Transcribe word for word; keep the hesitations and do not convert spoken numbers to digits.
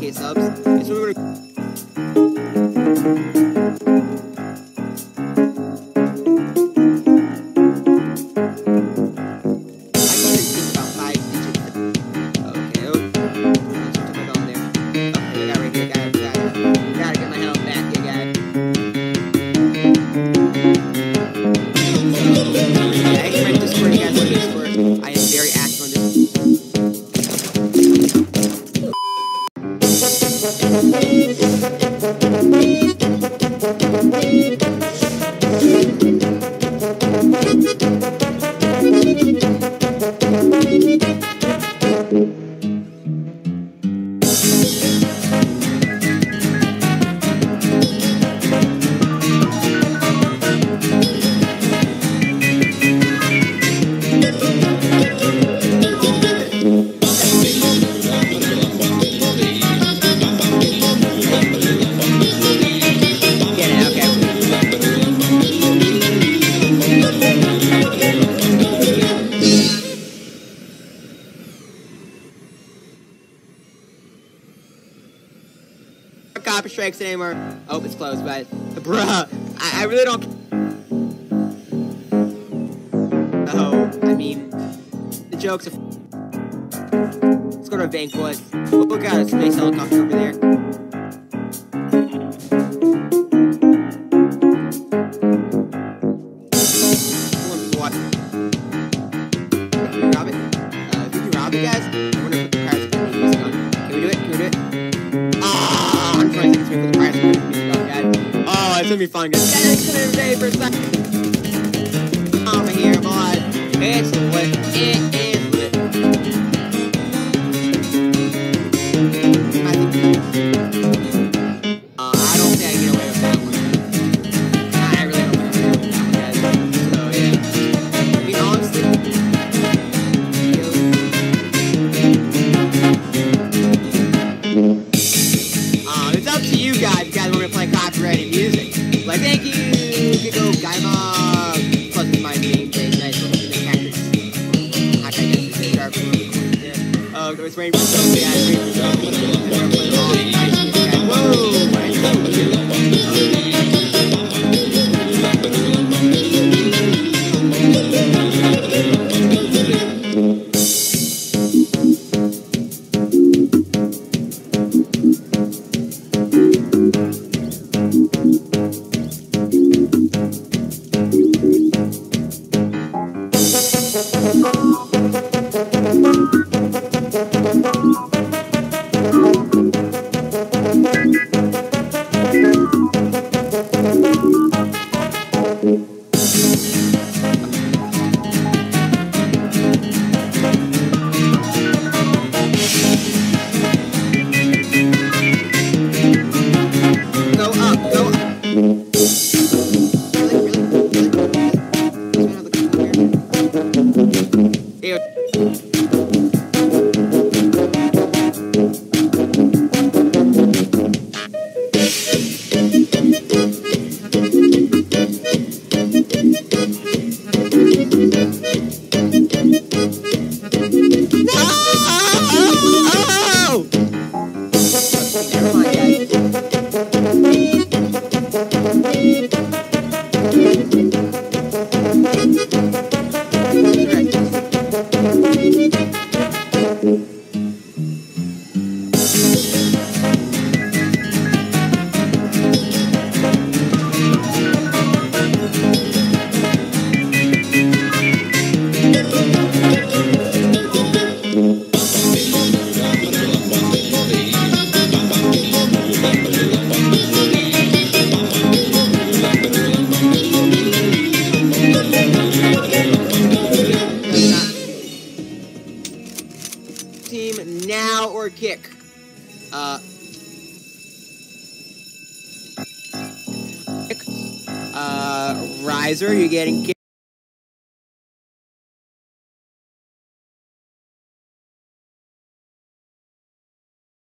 one K subs. And so we're gonna copy strikes anymore. Oh, it's closed, but bruh, I, I really don't. Oh, I mean, the jokes are. Let's go to a bank, boys. Oh god, a space helicopter over there. It's gonna be fun, guys. Yeah, it's gonna be ready for a second. Over here, boys. It's lit. It is lit. I think. Uh, I don't think I can get away with that one. I really don't think I can get away with that one, guys. So, yeah. I mean, honestly. Uh, it's up to you guys. You guys want me to play copyrighted music. Like, thank you, Gigo Gaima, plus my name, Jay, nice, I I guess it's sharp, yeah. Oh, it's raining for some guy, raining for some guy, whoa, my kick. Uh, kick. Uh, riser, you're getting kicked.